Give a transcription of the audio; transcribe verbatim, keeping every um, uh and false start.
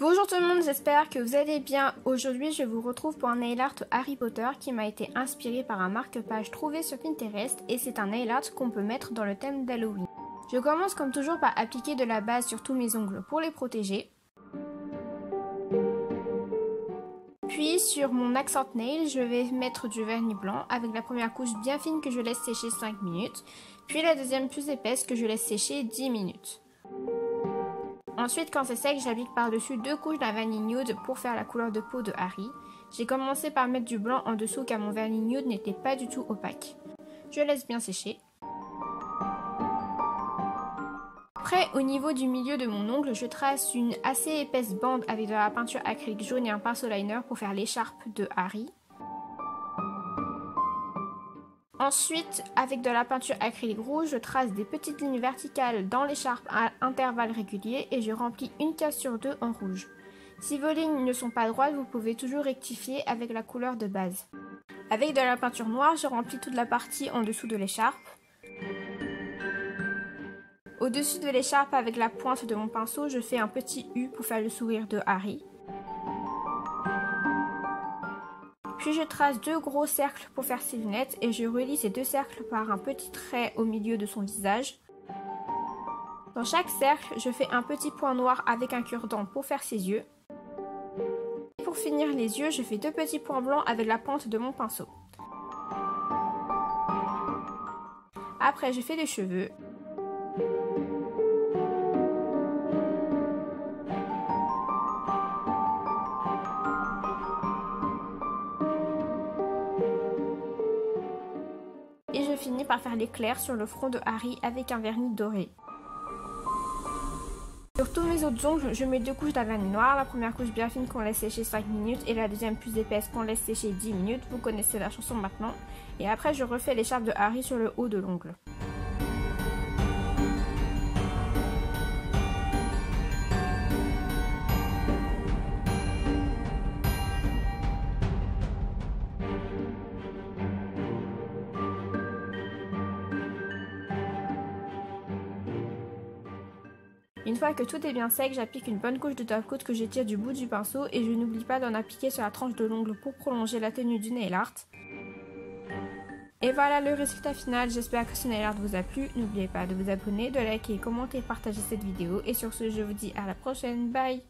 Bonjour tout le monde, j'espère que vous allez bien. Aujourd'hui je vous retrouve pour un nail art Harry Potter qui m'a été inspiré par un marque-page trouvé sur Pinterest et c'est un nail art qu'on peut mettre dans le thème d'Halloween. Je commence comme toujours par appliquer de la base sur tous mes ongles pour les protéger. Puis sur mon accent nail, je vais mettre du vernis blanc avec la première couche bien fine que je laisse sécher cinq minutes, puis la deuxième plus épaisse que je laisse sécher dix minutes. Ensuite, quand c'est sec, j'applique par-dessus deux couches d'un vernis nude pour faire la couleur de peau de Harry. J'ai commencé par mettre du blanc en dessous car mon vernis nude n'était pas du tout opaque. Je laisse bien sécher. Après, au niveau du milieu de mon ongle, je trace une assez épaisse bande avec de la peinture acrylique jaune et un pinceau liner pour faire l'écharpe de Harry. Ensuite, avec de la peinture acrylique rouge, je trace des petites lignes verticales dans l'écharpe à intervalles réguliers et je remplis une case sur deux en rouge. Si vos lignes ne sont pas droites, vous pouvez toujours rectifier avec la couleur de base. Avec de la peinture noire, je remplis toute la partie en dessous de l'écharpe. Au-dessus de l'écharpe, avec la pointe de mon pinceau, je fais un petit U pour faire le sourire de Harry. Puis je trace deux gros cercles pour faire ses lunettes et je relie ces deux cercles par un petit trait au milieu de son visage. Dans chaque cercle, je fais un petit point noir avec un cure-dent pour faire ses yeux. Et pour finir les yeux, je fais deux petits points blancs avec la pointe de mon pinceau. Après, je fais les cheveux. Et je finis par faire l'éclair sur le front de Harry avec un vernis doré. Sur tous mes autres ongles, je mets deux couches d'un vernis noir, la première couche bien fine qu'on laisse sécher cinq minutes et la deuxième plus épaisse qu'on laisse sécher dix minutes, vous connaissez la chanson maintenant. Et après je refais l'écharpe de Harry sur le haut de l'ongle. Une fois que tout est bien sec, j'applique une bonne couche de top coat que j'étire du bout du pinceau et je n'oublie pas d'en appliquer sur la tranche de l'ongle pour prolonger la tenue du nail art. Et voilà le résultat final, j'espère que ce nail art vous a plu, n'oubliez pas de vous abonner, de liker, commenter, partager cette vidéo et sur ce je vous dis à la prochaine, bye!